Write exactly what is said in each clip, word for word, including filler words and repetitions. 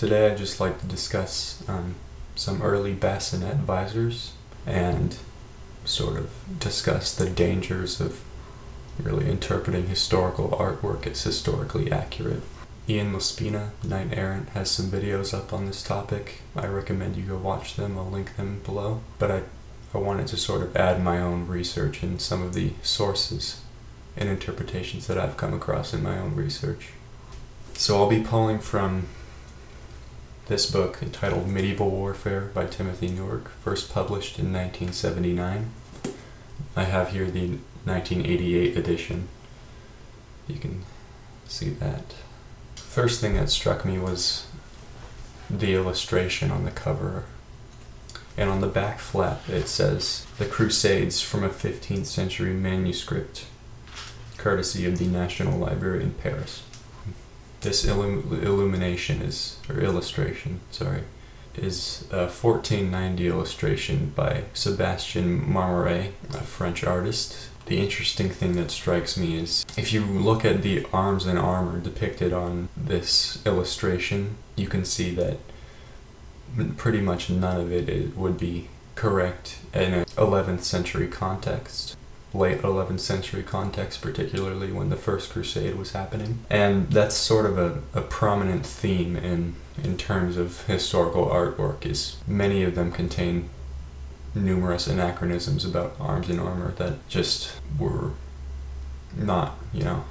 Today I'd just like to discuss um, some early Bascinet visors and sort of discuss the dangers of really interpreting historical artwork as historically accurate. Ian Laspina Knyght Errant has some videos up on this topic. I recommend you go watch them, I'll link them below. But I, I wanted to sort of add my own research and some of the sources and interpretations that I've come across in my own research. So I'll be pulling from this book entitled Medieval Warfare by Timothy Newark, first published in nineteen seventy-nine. I have here the nineteen eighty-eight edition. You can see that. First thing that struck me was the illustration on the cover. And on the back flap it says, "The Crusades from a fifteenth century manuscript, courtesy of the National Library in Paris." This illum illumination is, or illustration, sorry, is a fourteen ninety illustration by Sébastien Marmaray, a French artist. The interesting thing that strikes me is, if you look at the arms and armor depicted on this illustration, you can see that pretty much none of it, it would be correct in an eleventh century context. Late eleventh century context, particularly when the First Crusade was happening. And that's sort of a, a prominent theme in, in terms of historical artwork, is many of them contain numerous anachronisms about arms and armor that just were not, you know,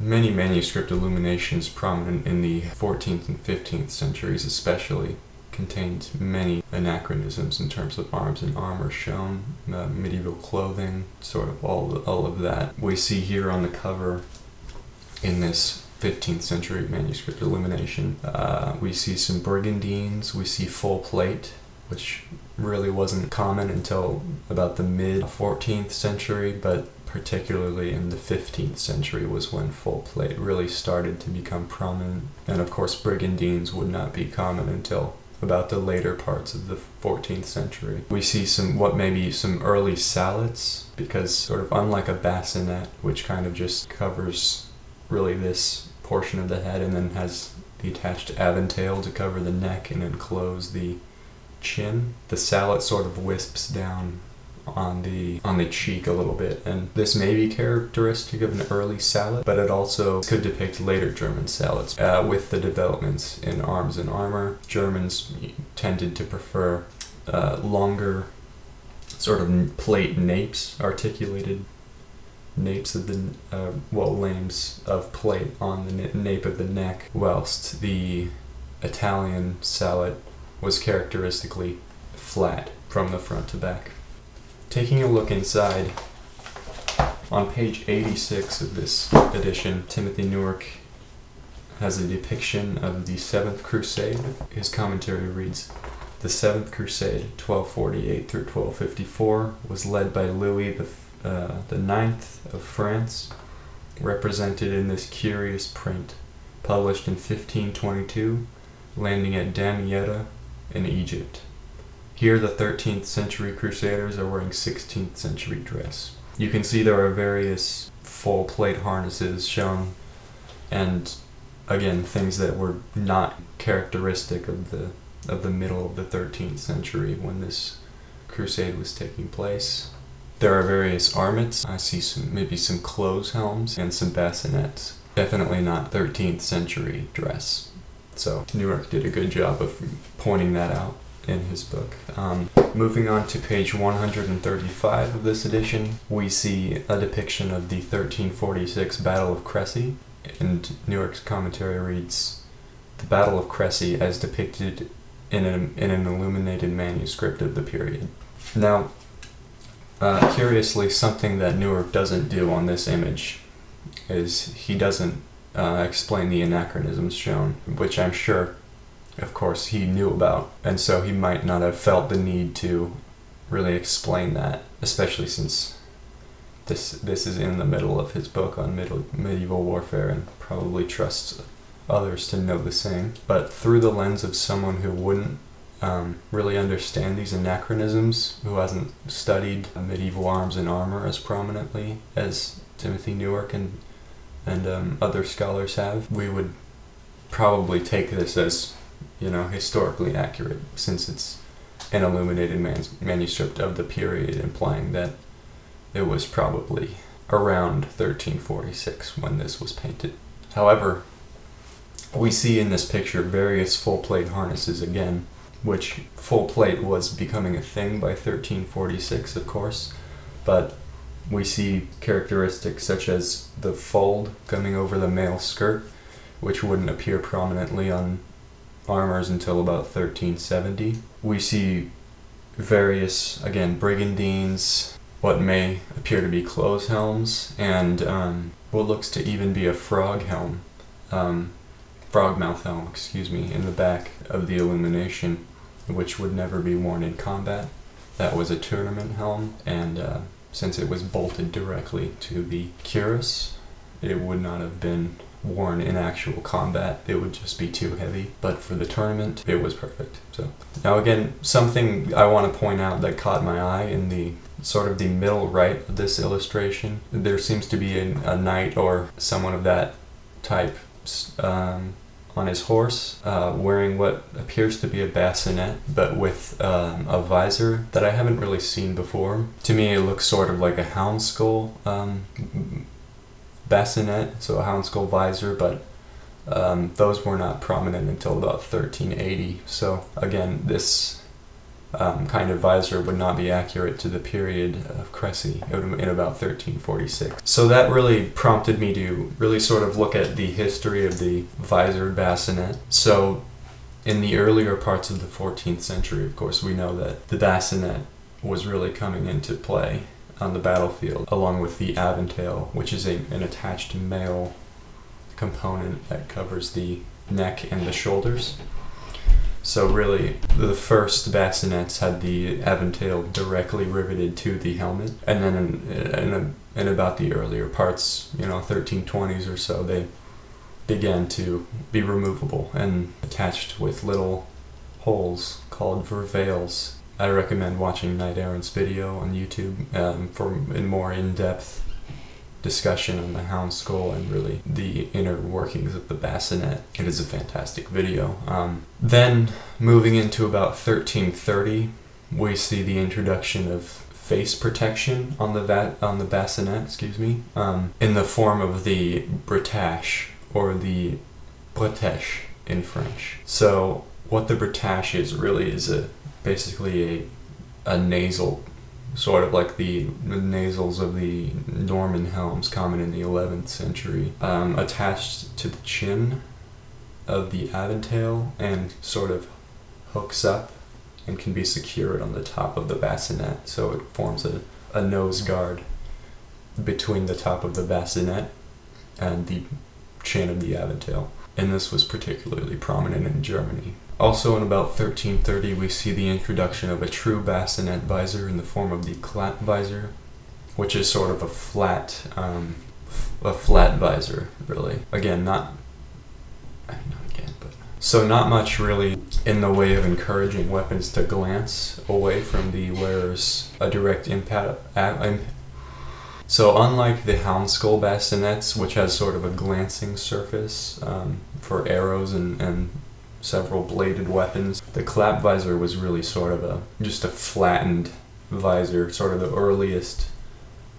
many manuscript illuminations prominent in the fourteenth and fifteenth centuries especially contained many anachronisms in terms of arms and armor shown, uh, medieval clothing, sort of all, all of that. We see here on the cover in this fifteenth century manuscript illumination, uh, we see some brigandines, we see full plate, which really wasn't common until about the mid fourteenth century, but particularly in the fifteenth century was when full plate really started to become prominent. And of course brigandines would not be common until about the later parts of the fourteenth century. We see some, what may be some early sallets, because sort of unlike a bassinet, which kind of just covers really this portion of the head and then has the attached aventail to cover the neck and enclose the chin, the sallet sort of wisps down on the on the cheek a little bit, and this may be characteristic of an early sallet, but it also could depict later German sallets. Uh, with the developments in arms and armor, Germans tended to prefer uh, longer sort of plate napes, articulated napes of the uh, well lames of plate on the nape of the neck, whilst the Italian sallet was characteristically flat from the front to back. Taking a look inside, on page eighty-six of this edition, Timothy Newark has a depiction of the Seventh Crusade. His commentary reads, "The Seventh Crusade, twelve forty-eight through twelve fifty-four, was led by Louis the, uh, the Ninth of France, represented in this curious print, published in fifteen twenty-two, landing at Damietta in Egypt. Here, the thirteenth century crusaders are wearing sixteenth century dress." You can see there are various full plate harnesses shown, and again, things that were not characteristic of the, of the middle of the thirteenth century when this crusade was taking place. There are various armlets. I see some, maybe some clothes helms and some bassinets. Definitely not thirteenth century dress. So Newark did a good job of pointing that out in his book. Um, moving on to page one hundred thirty-five of this edition, we see a depiction of the thirteen forty-six Battle of Crecy, and Newark's commentary reads, "The Battle of Crecy as depicted in an, in an illuminated manuscript of the period." Now, uh, curiously, something that Newark doesn't do on this image is he doesn't uh, explain the anachronisms shown, which I'm sure of course he knew about, and so he might not have felt the need to really explain that, especially since this this is in the middle of his book on middle, medieval warfare, and probably trusts others to know the same. But through the lens of someone who wouldn't um, really understand these anachronisms, who hasn't studied medieval arms and armor as prominently as Timothy Newark and, and um, other scholars have, we would probably take this as you know, historically accurate, since it's an illuminated man's manuscript of the period, implying that it was probably around thirteen forty-six when this was painted. However, we see in this picture various full plate harnesses again, which full plate was becoming a thing by thirteen forty-six, of course, but we see characteristics such as the fold coming over the male skirt, which wouldn't appear prominently on armors until about thirteen seventy. We see various, again, brigandines, what may appear to be clothes helms, and um, what looks to even be a frog helm, um, frog mouth helm, excuse me, in the back of the illumination, which would never be worn in combat. That was a tournament helm, and uh, since it was bolted directly to the cuirass, it would not have been worn in actual combat. It would just be too heavy, but for the tournament it was perfect. So now, again, something I want to point out that caught my eye in the sort of the middle right of this illustration, there seems to be a, a knight or someone of that type um, on his horse, uh, wearing what appears to be a bassinet, but with um, a visor that I haven't really seen before. To me, it looks sort of like a hound skull um, bassinet, so a hound skull visor, but um, those were not prominent until about thirteen eighty. So again, this um, kind of visor would not be accurate to the period of Cressy in about thirteen forty-six. So that really prompted me to really sort of look at the history of the visored bassinet. So in the earlier parts of the fourteenth century, of course, we know that the bassinet was really coming into play on the battlefield, along with the aventail, which is a, an attached mail component that covers the neck and the shoulders. So really, the first bassinets had the aventail directly riveted to the helmet, and then in, in, in about the earlier parts, you know, thirteen twenties or so, they began to be removable and attached with little holes called vervails. I recommend watching Knight Errant's video on YouTube um, for a more in-depth discussion on the hound skull and really the inner workings of the bassinet. It is a fantastic video. Um, then, moving into about thirteen thirty, we see the introduction of face protection on the va on the bassinet, excuse me, um, in the form of the bretache, or the bretèche in French. So, what the bretache is really is a basically a, a nasal, sort of like the nasals of the Norman helms common in the eleventh century, um, attached to the chin of the aventail and sort of hooks up and can be secured on the top of the bassinet, so it forms a, a nose guard between the top of the bassinet and the chin of the aventail, and this was particularly prominent in Germany. Also in about thirteen thirty, we see the introduction of a true bassinet visor in the form of the clap visor, which is sort of a flat, um, f a flat visor, really. Again, not, not again, but... So not much really in the way of encouraging weapons to glance away from the wearer's a direct impact. So unlike the hound skull bassinets, which has sort of a glancing surface um, for arrows and... and several bladed weapons, the clap visor was really sort of a just a flattened visor, sort of the earliest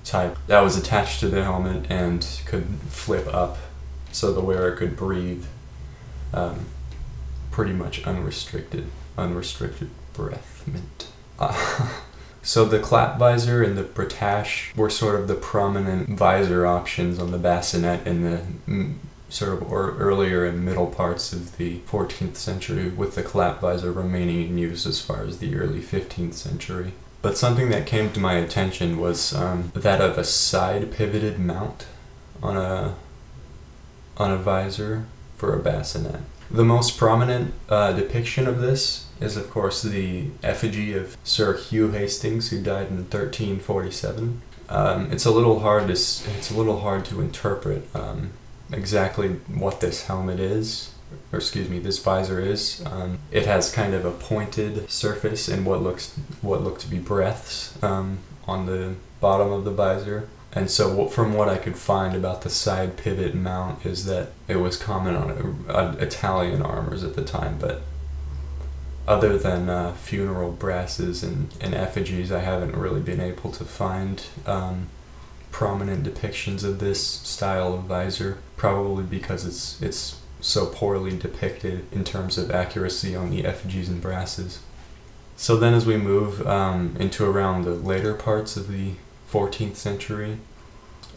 type that was attached to the helmet and could flip up so the wearer could breathe um, pretty much unrestricted unrestricted breathment. Uh, so the clap visor and the bretache were sort of the prominent visor options on the bassinet in the mm, sort of or earlier and middle parts of the fourteenth century, with the clap visor remaining in use as far as the early fifteenth century. But something that came to my attention was um, that of a side-pivoted mount on a, on a visor for a bassinet. The most prominent uh, depiction of this is, of course, the effigy of Sir Hugh Hastings, who died in thirteen forty-seven. Um, it's a little hard to it's a little hard to interpret Um, exactly what this helmet is, or excuse me, this visor is. Um, it has kind of a pointed surface and what looks what look to be breaths um, on the bottom of the visor. And so what, from what I could find about the side pivot mount, is that it was common on, on Italian armors at the time, but other than uh, funeral brasses and, and effigies, I haven't really been able to find um, prominent depictions of this style of visor, probably because it's, it's so poorly depicted in terms of accuracy on the effigies and brasses. So then as we move um, into around the later parts of the fourteenth century,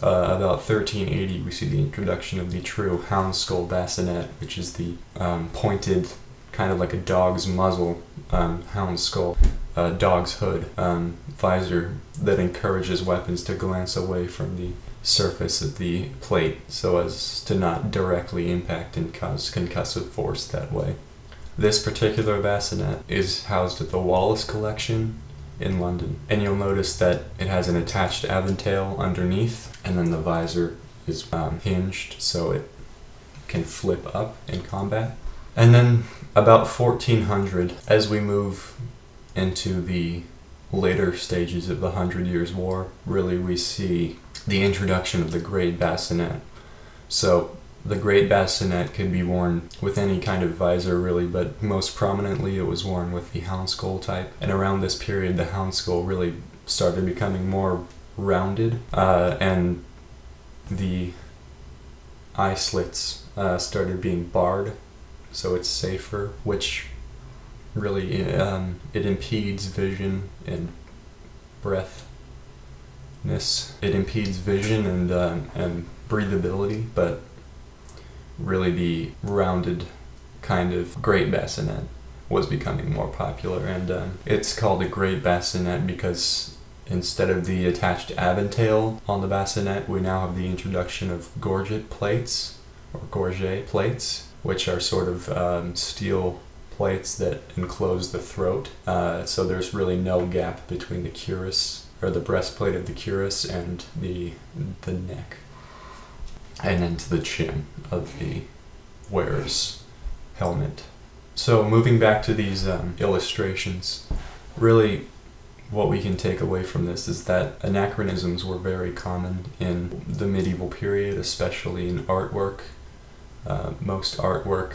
uh, about thirteen eighty, we see the introduction of the true hound skull bascinet, which is the um, pointed, kind of like a dog's muzzle, um, hound skull, uh, dog's hood um, visor that encourages weapons to glance away from the surface of the plate so as to not directly impact and cause concussive force that way. This particular bascinet is housed at the Wallace Collection in London, and you'll notice that it has an attached aventail underneath, and then the visor is um, hinged so it can flip up in combat. And then about fourteen hundred, as we move into the later stages of the Hundred Years' War, really we see the introduction of the great bascinet. So the great bascinet could be worn with any kind of visor, really, but most prominently it was worn with the hound skull type. And around this period, the hound skull really started becoming more rounded, uh, and the eye slits uh, started being barred, so it's safer, which really um, it impedes vision and breathness. It impedes vision and uh, and breathability, but really the rounded kind of great bascinet was becoming more popular, and um, it's called a great bascinet because instead of the attached aventail on the bascinet, we now have the introduction of gorget plates, or gorget plates, which are sort of um, steel plates that enclose the throat, uh, so there's really no gap between the cuirass, or the breastplate of the cuirass, and the, the neck, and then to the chin of the wearer's helmet. So moving back to these um, illustrations, really what we can take away from this is that anachronisms were very common in the medieval period, especially in artwork. Uh, most artwork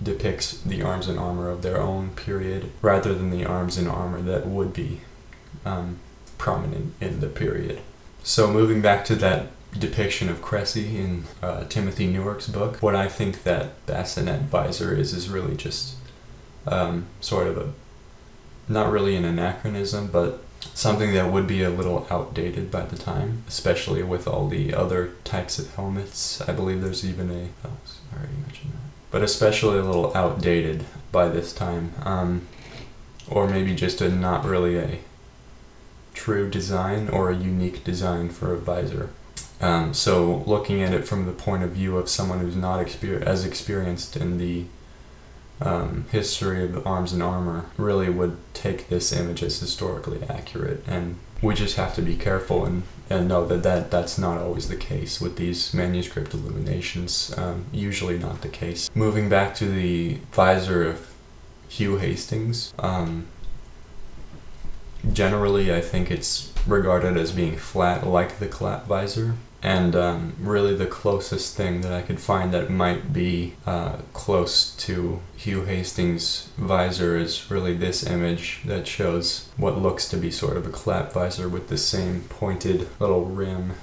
depicts the arms and armor of their own period rather than the arms and armor that would be um, prominent in the period. So moving back to that depiction of Cressy in uh, Timothy Newark's book, what I think that bascinet visor is is really just um, sort of a, not really an anachronism, but something that would be a little outdated by the time, especially with all the other types of helmets. I believe there's even a, oh, I already mentioned that. But especially a little outdated by this time, um, or maybe just a not really a true design or a unique design for a visor. Um, so looking at it from the point of view of someone who's not exper as experienced in the um, history of arms and armor really would take this image as historically accurate, and we just have to be careful and, and know that, that that's not always the case with these manuscript illuminations, um, usually not the case. Moving back to the visor of Hugh Hastings, um, generally I think it's regarded as being flat like the clap visor, and um, really the closest thing that I could find that might be uh, close to Hugh Hastings' visor is really this image that shows what looks to be sort of a clap visor with the same pointed little rim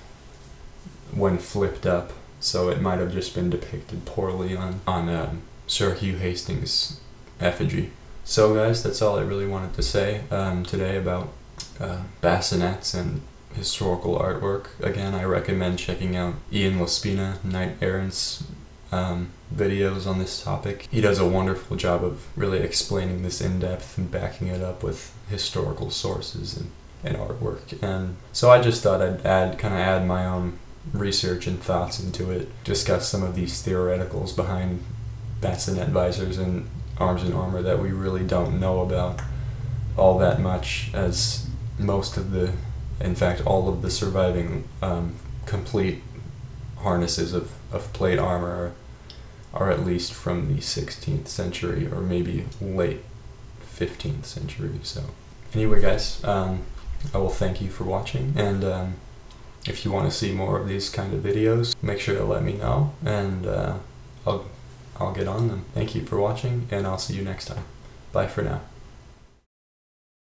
when flipped up, so it might have just been depicted poorly on, on um, Sir Hugh Hastings' effigy. So guys, that's all I really wanted to say um, today about Uh, bassinets and historical artwork. Again, I recommend checking out Ian Laspina Knyght Errant's um, videos on this topic. He does a wonderful job of really explaining this in depth and backing it up with historical sources and, and artwork. And so I just thought I'd add, kind of add my own research and thoughts into it, discuss some of these theoreticals behind bassinet visors and arms and armor that we really don't know about all that much, as most of the, in fact, all of the surviving um, complete harnesses of, of plate armor are, are at least from the sixteenth century or maybe late fifteenth century. So anyway, guys, um, I will thank you for watching, and um, if you want to see more of these kind of videos, make sure to let me know, and uh, I'll, I'll get on them. Thank you for watching, and I'll see you next time. Bye for now.